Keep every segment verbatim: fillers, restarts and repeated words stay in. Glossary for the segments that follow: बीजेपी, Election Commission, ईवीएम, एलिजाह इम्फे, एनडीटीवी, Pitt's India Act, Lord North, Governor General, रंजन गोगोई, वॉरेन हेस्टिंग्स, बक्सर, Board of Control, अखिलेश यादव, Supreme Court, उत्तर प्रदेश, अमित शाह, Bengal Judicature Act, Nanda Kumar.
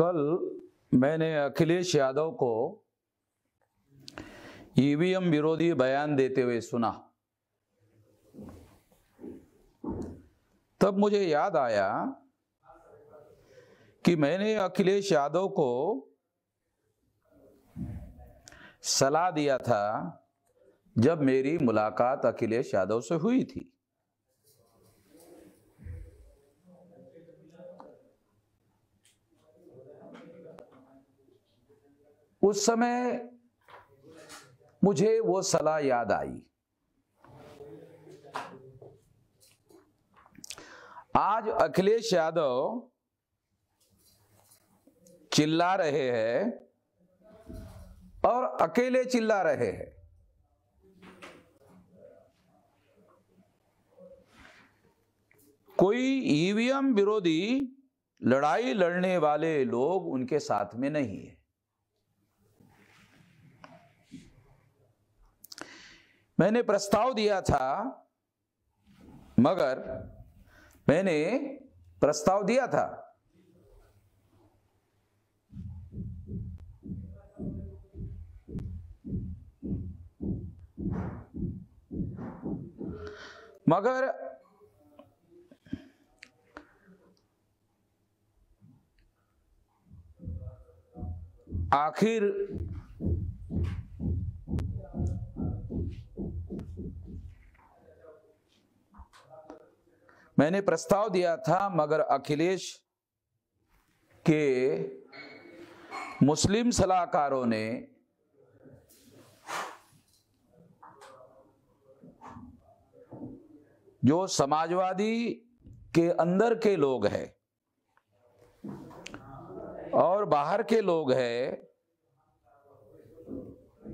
कल मैंने अखिलेश यादव को ईवीएम विरोधी बयान देते हुए सुना। तब मुझे याद आया कि मैंने अखिलेश यादव को सलाह दिया था जब मेरी मुलाकात अखिलेश यादव से हुई थी। उस समय मुझे वो सलाह याद आई। आज अखिलेश यादव चिल्ला रहे हैं और अकेले चिल्ला रहे हैं। कोई ईवीएम विरोधी लड़ाई लड़ने वाले लोग उनके साथ में नहीं है। मैंने प्रस्ताव दिया था, मगर मैंने प्रस्ताव दिया था मगर आखिर मैंने प्रस्ताव दिया था मगर अखिलेश के मुस्लिम सलाहकारों ने जो समाजवादी के अंदर के लोग हैं और बाहर के लोग हैं,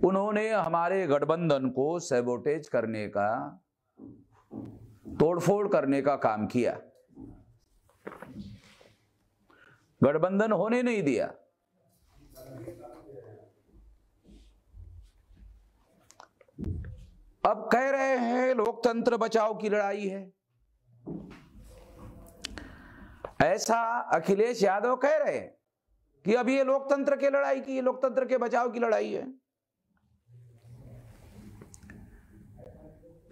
उन्होंने हमारे गठबंधन को सैबोटेज करने का, तोड़फोड़ करने का काम किया। गठबंधन होने नहीं दिया। अब कह रहे हैं लोकतंत्र बचाओ की लड़ाई है। ऐसा अखिलेश यादव कह रहे हैं कि अब ये लोकतंत्र के लड़ाई की, लोकतंत्र के बचाव की लड़ाई है।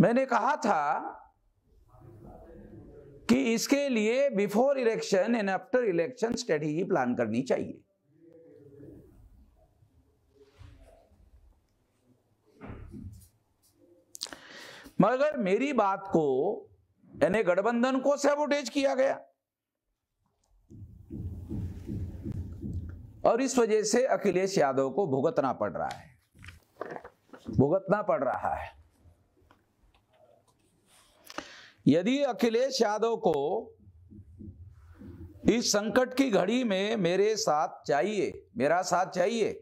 मैंने कहा था कि इसके लिए before election and after election strategy plan करनी चाहिए। मगर मेरी बात को, यानी गठबंधन को सैबोटेज किया गया और इस वजह से अखिलेश यादव को भुगतना पड़ रहा है, भुगतना पड़ रहा है। यदि अखिलेश यादव को इस संकट की घड़ी में मेरे साथ चाहिए, मेरा साथ चाहिए,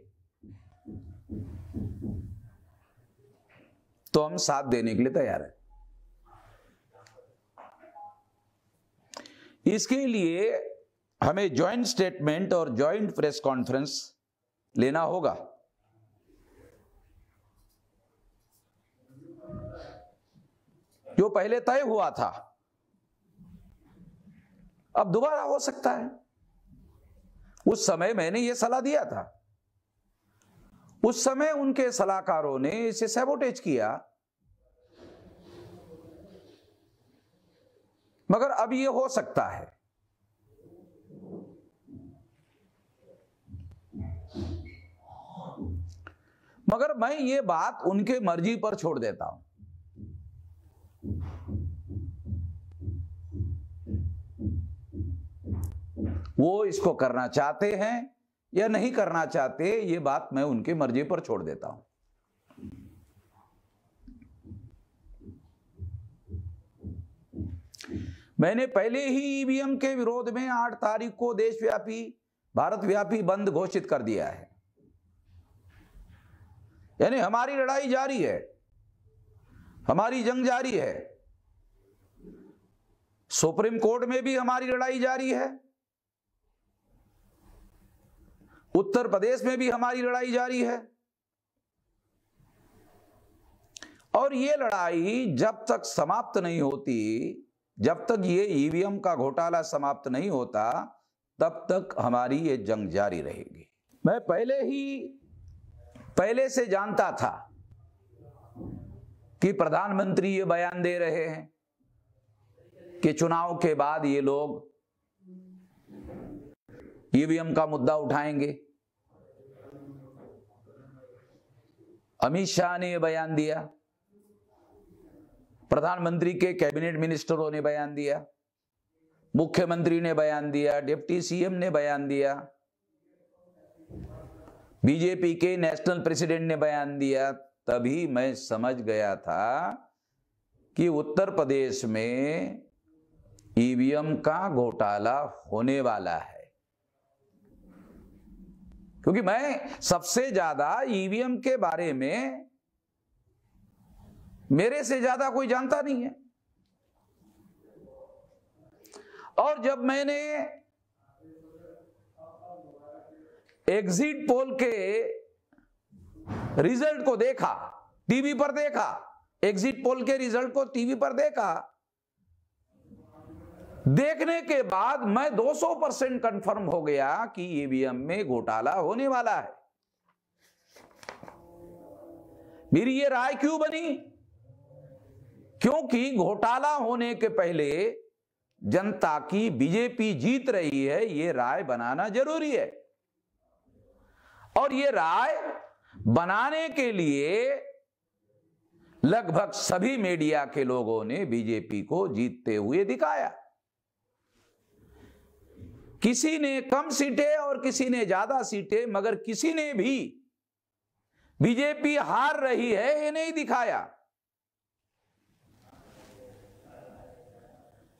तो हम साथ देने के लिए तैयार हैं। इसके लिए हमें ज्वाइंट स्टेटमेंट और ज्वाइंट प्रेस कॉन्फ्रेंस लेना होगा। जो पहले तय हुआ था अब दोबारा हो सकता है। उस समय मैंने यह सलाह दिया था, उस समय उनके सलाहकारों ने इसे सैबोटेज किया, मगर अब यह हो सकता है। मगर मैं ये बात उनके मर्जी पर छोड़ देता हूं। वो इसको करना चाहते हैं या नहीं करना चाहते, ये बात मैं उनके मर्जी पर छोड़ देता हूं। मैंने पहले ही ईवीएम के विरोध में आठ तारीख को देशव्यापी, भारतव्यापी बंद घोषित कर दिया है। यानी हमारी लड़ाई जारी है, हमारी जंग जारी है। सुप्रीम कोर्ट में भी हमारी लड़ाई जारी है, उत्तर प्रदेश में भी हमारी लड़ाई जारी है। और ये लड़ाई जब तक समाप्त नहीं होती, जब तक ये ईवीएम का घोटाला समाप्त नहीं होता, तब तक हमारी ये जंग जारी रहेगी। मैं पहले ही पहले से जानता था कि प्रधानमंत्री ये बयान दे रहे हैं कि चुनाव के बाद ये लोग ईवीएम का मुद्दा उठाएंगे। अमित शाह ने यह बयान दिया, प्रधानमंत्री के कैबिनेट मिनिस्टरों ने बयान दिया, मुख्यमंत्री ने बयान दिया, डिप्टी सीएम ने बयान दिया, बीजेपी के नेशनल प्रेसिडेंट ने बयान दिया। तभी मैं समझ गया था कि उत्तर प्रदेश में ईवीएम का घोटाला होने वाला है, क्योंकि मैं सबसे ज्यादा ईवीएम के बारे में मेरे से ज्यादा कोई जानता नहीं है। और जब मैंने एग्जिट पोल के रिजल्ट को देखा, टीवी पर देखा, एग्जिट पोल के रिजल्ट को टीवी पर देखा, देखने के बाद मैं दो सौ परसेंट कंफर्म हो गया कि ईवीएम में घोटाला होने वाला है। मेरी ये राय क्यों बनी? क्योंकि घोटाला होने के पहले जनता की बीजेपी जीत रही है, ये राय बनाना जरूरी है। और ये राय बनाने के लिए लगभग सभी मीडिया के लोगों ने बीजेपी को जीतते हुए दिखाया। किसी ने कम सीटें और किसी ने ज्यादा सीटें, मगर किसी ने भी बीजेपी हार रही है ये नहीं दिखाया।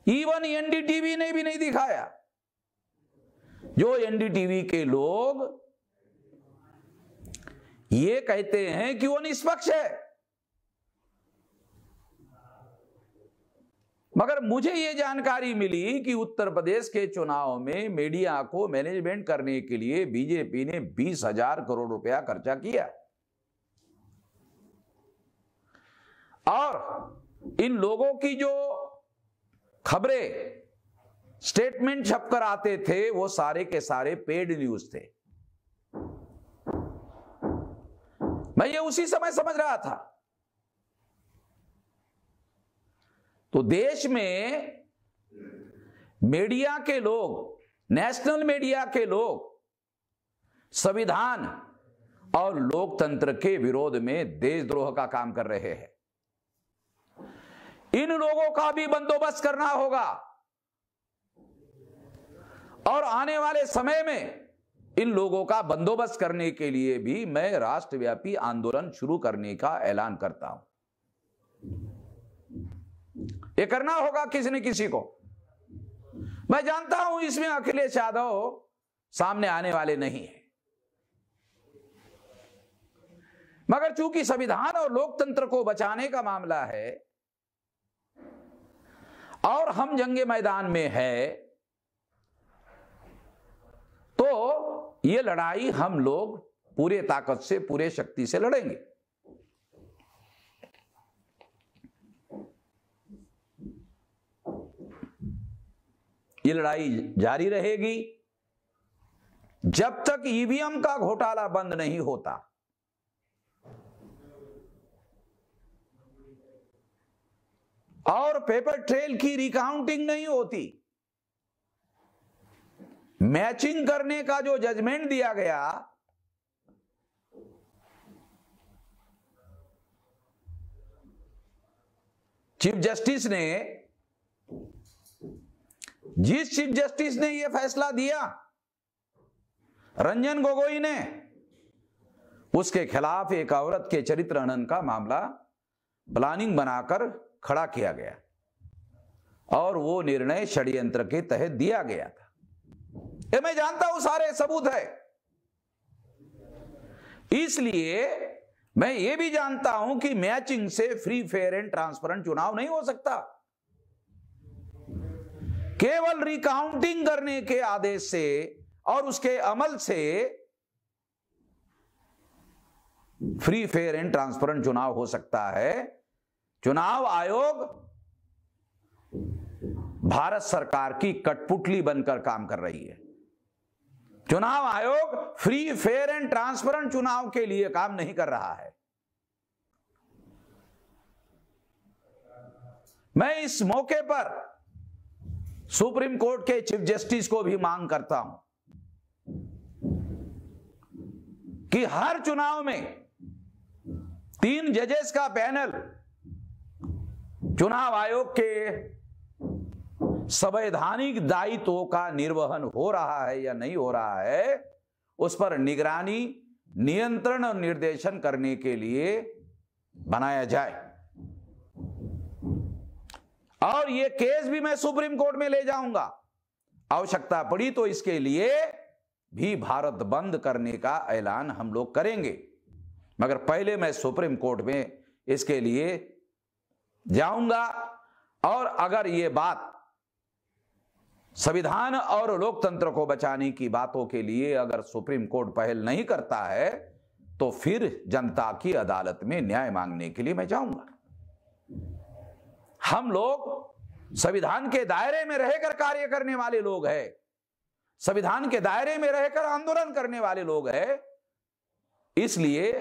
इवन एनडीटीवी ने भी नहीं दिखाया। जो एनडीटीवी के लोग ये कहते हैं कि वो निष्पक्ष है, मगर मुझे ये जानकारी मिली कि उत्तर प्रदेश के चुनाव में मीडिया को मैनेजमेंट करने के लिए बीजेपी ने बीस हजार करोड़ रुपया खर्चा किया और इन लोगों की जो खबरें, स्टेटमेंट छपकर आते थे, वो सारे के सारे पेड न्यूज थे। मैं ये उसी समय समझ रहा था। तो देश में मीडिया के लोग, नेशनल मीडिया के लोग संविधान और लोकतंत्र के विरोध में देशद्रोह का काम कर रहे हैं। इन लोगों का भी बंदोबस्त करना होगा और आने वाले समय में इन लोगों का बंदोबस्त करने के लिए भी मैं राष्ट्रव्यापी आंदोलन शुरू करने का ऐलान करता हूं। ये करना होगा किसी न किसी को। मैं जानता हूं इसमें अखिलेश यादव सामने आने वाले नहीं है, मगर चूंकि संविधान और लोकतंत्र को बचाने का मामला है और हम जंगे मैदान में है, तो ये लड़ाई हम लोग पूरे ताकत से, पूरे शक्ति से लड़ेंगे। ये लड़ाई जारी रहेगी जब तक ईवीएम का घोटाला बंद नहीं होता। और पेपर ट्रेल की रिकाउंटिंग नहीं होती। मैचिंग करने का जो जजमेंट दिया गया, चीफ जस्टिस ने, जिस चीफ जस्टिस ने यह फैसला दिया, रंजन गोगोई ने, उसके खिलाफ एक औरत के चरित्र हनन का मामला प्लानिंग बनाकर खड़ा किया गया और वो निर्णय षड्यंत्र के तहत दिया गया था। ये मैं जानता हूं, सारे सबूत है। इसलिए मैं ये भी जानता हूं कि मैचिंग से फ्री, फेयर एंड ट्रांसपेरेंट चुनाव नहीं हो सकता। केवल रिकाउंटिंग करने के आदेश से और उसके अमल से फ्री, फेयर एंड ट्रांसपेरेंट चुनाव हो सकता है। चुनाव आयोग भारत सरकार की कठपुतली बनकर काम कर रही है। चुनाव आयोग फ्री फेयर एंड ट्रांसपेरेंट चुनाव के लिए काम नहीं कर रहा है। मैं इस मौके पर सुप्रीम कोर्ट के चीफ जस्टिस को भी मांग करता हूं कि हर चुनाव में तीन जजेस का पैनल चुनाव आयोग के संवैधानिक दायित्वों का निर्वहन हो रहा है या नहीं हो रहा है, उस पर निगरानी, नियंत्रण और निर्देशन करने के लिए बनाया जाए। और ये केस भी मैं सुप्रीम कोर्ट में ले जाऊंगा, आवश्यकता पड़ी तो इसके लिए भी भारत बंद करने का ऐलान हम लोग करेंगे, मगर पहले मैं सुप्रीम कोर्ट में इसके लिए जाऊंगा। और अगर ये बात संविधान और लोकतंत्र को बचाने की बातों के लिए अगर सुप्रीम कोर्ट पहल नहीं करता है तो फिर जनता की अदालत में न्याय मांगने के लिए मैं जाऊंगा। हम लोग संविधान के दायरे में रहकर कार्य करने वाले लोग हैं, संविधान के दायरे में रहकर आंदोलन करने वाले लोग हैं, इसलिए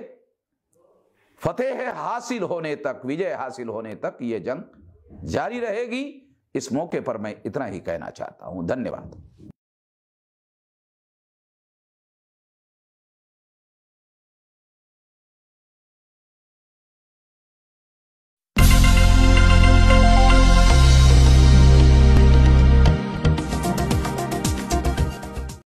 फतेह हासिल होने तक, विजय हासिल होने तक यह जंग जारी रहेगी। इस मौके पर मैं इतना ही कहना चाहता हूं। धन्यवाद।